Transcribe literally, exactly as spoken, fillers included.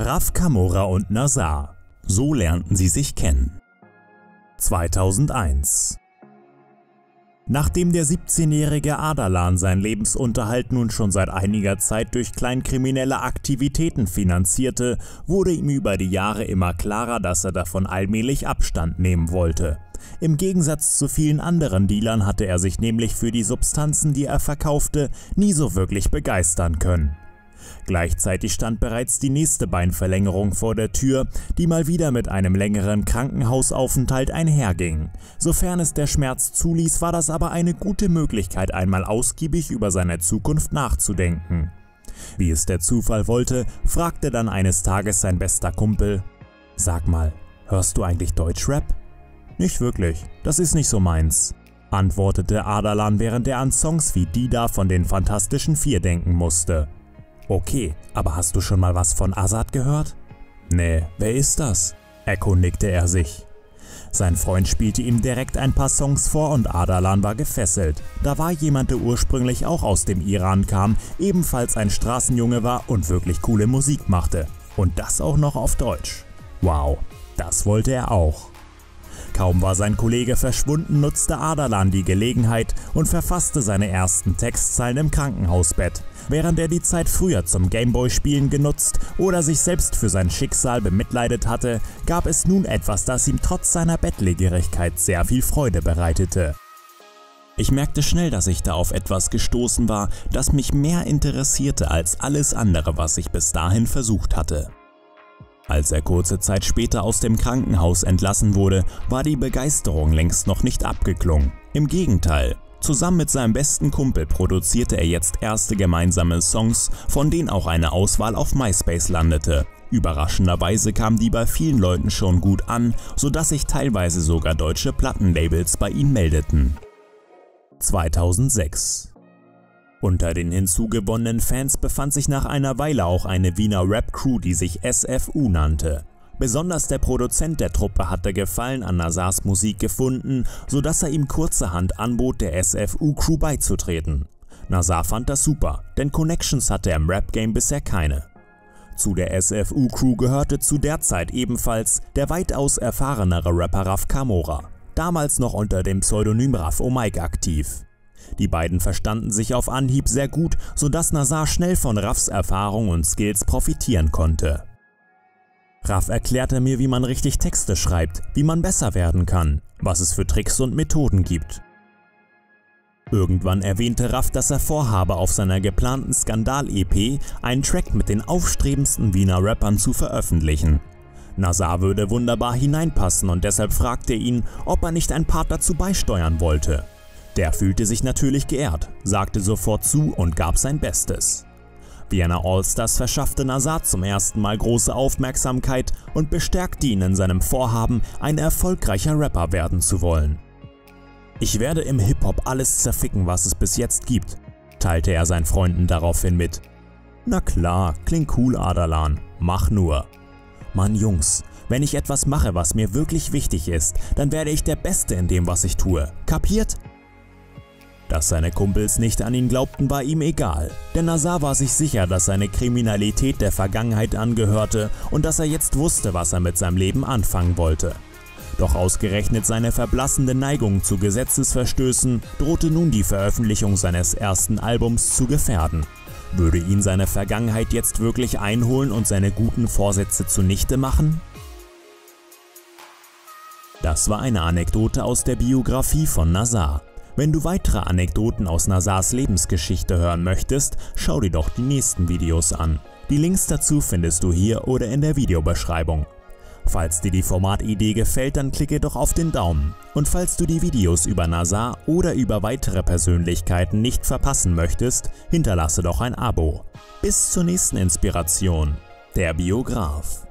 R A F Camora und Nazar, so lernten sie sich kennen. zweitausendeins. Nachdem der siebzehnjährige Adalan seinen Lebensunterhalt nun schon seit einiger Zeit durch kleinkriminelle Aktivitäten finanzierte, wurde ihm über die Jahre immer klarer, dass er davon allmählich Abstand nehmen wollte. Im Gegensatz zu vielen anderen Dealern hatte er sich nämlich für die Substanzen, die er verkaufte, nie so wirklich begeistern können. Gleichzeitig stand bereits die nächste Beinverlängerung vor der Tür, die mal wieder mit einem längeren Krankenhausaufenthalt einherging. Sofern es der Schmerz zuließ, war das aber eine gute Möglichkeit, einmal ausgiebig über seine Zukunft nachzudenken. Wie es der Zufall wollte, fragte dann eines Tages sein bester Kumpel: "Sag mal, hörst du eigentlich Deutschrap?" "Nicht wirklich, das ist nicht so meins", antwortete Adalan, während er an Songs wie die da von den Fantastischen Vier denken musste. "Okay, aber hast du schon mal was von Azad gehört?" "Nee, wer ist das?" erkundigte er sich. Sein Freund spielte ihm direkt ein paar Songs vor und Adalan war gefesselt. Da war jemand, der ursprünglich auch aus dem Iran kam, ebenfalls ein Straßenjunge war und wirklich coole Musik machte. Und das auch noch auf Deutsch. Wow, das wollte er auch. Kaum war sein Kollege verschwunden, nutzte Adalan die Gelegenheit und verfasste seine ersten Textzeilen im Krankenhausbett, während er die Zeit früher zum Gameboy-Spielen genutzt oder sich selbst für sein Schicksal bemitleidet hatte, gab es nun etwas, das ihm trotz seiner Bettlägerigkeit sehr viel Freude bereitete. "Ich merkte schnell, dass ich da auf etwas gestoßen war, das mich mehr interessierte als alles andere, was ich bis dahin versucht hatte." Als er kurze Zeit später aus dem Krankenhaus entlassen wurde, war die Begeisterung längst noch nicht abgeklungen. Im Gegenteil, zusammen mit seinem besten Kumpel produzierte er jetzt erste gemeinsame Songs, von denen auch eine Auswahl auf MySpace landete. Überraschenderweise kamen die bei vielen Leuten schon gut an, sodass sich teilweise sogar deutsche Plattenlabels bei ihm meldeten. zweitausendsechs. Unter den hinzugewonnenen Fans befand sich nach einer Weile auch eine Wiener Rap-Crew, die sich S F U nannte. Besonders der Produzent der Truppe hatte Gefallen an Nazars Musik gefunden, sodass er ihm kurzerhand anbot, der S F U-Crew beizutreten. Nazar fand das super, denn Connections hatte er im Rap-Game bisher keine. Zu der S F U-Crew gehörte zu der Zeit ebenfalls der weitaus erfahrenere Rapper R A F Camora, damals noch unter dem Pseudonym R A F O'Mike aktiv. Die beiden verstanden sich auf Anhieb sehr gut, sodass Nazar schnell von R A Fs Erfahrung und Skills profitieren konnte. "R A F erklärte mir, wie man richtig Texte schreibt, wie man besser werden kann, was es für Tricks und Methoden gibt." Irgendwann erwähnte R A F, dass er vorhabe, auf seiner geplanten Skandal-E P einen Track mit den aufstrebendsten Wiener Rappern zu veröffentlichen. Nazar würde wunderbar hineinpassen und deshalb fragte er ihn, ob er nicht ein Part dazu beisteuern wollte. Der fühlte sich natürlich geehrt, sagte sofort zu und gab sein Bestes. Vienna Allstars verschaffte Nazar zum ersten Mal große Aufmerksamkeit und bestärkte ihn in seinem Vorhaben, ein erfolgreicher Rapper werden zu wollen. "Ich werde im Hip-Hop alles zerficken, was es bis jetzt gibt", teilte er seinen Freunden daraufhin mit. "Na klar, klingt cool, Adalan, mach nur." "Mann, Jungs, wenn ich etwas mache, was mir wirklich wichtig ist, dann werde ich der Beste in dem, was ich tue, kapiert?" Dass seine Kumpels nicht an ihn glaubten, war ihm egal, denn Nazar war sich sicher, dass seine Kriminalität der Vergangenheit angehörte und dass er jetzt wusste, was er mit seinem Leben anfangen wollte. Doch ausgerechnet seine verblassende Neigung zu Gesetzesverstößen drohte nun die Veröffentlichung seines ersten Albums zu gefährden. Würde ihn seine Vergangenheit jetzt wirklich einholen und seine guten Vorsätze zunichte machen? Das war eine Anekdote aus der Biografie von Nazar. Wenn du weitere Anekdoten aus Nazars Lebensgeschichte hören möchtest, schau dir doch die nächsten Videos an. Die Links dazu findest du hier oder in der Videobeschreibung. Falls dir die Formatidee gefällt, dann klicke doch auf den Daumen. Und falls du die Videos über Nazar oder über weitere Persönlichkeiten nicht verpassen möchtest, hinterlasse doch ein Abo. Bis zur nächsten Inspiration. Der Biograph.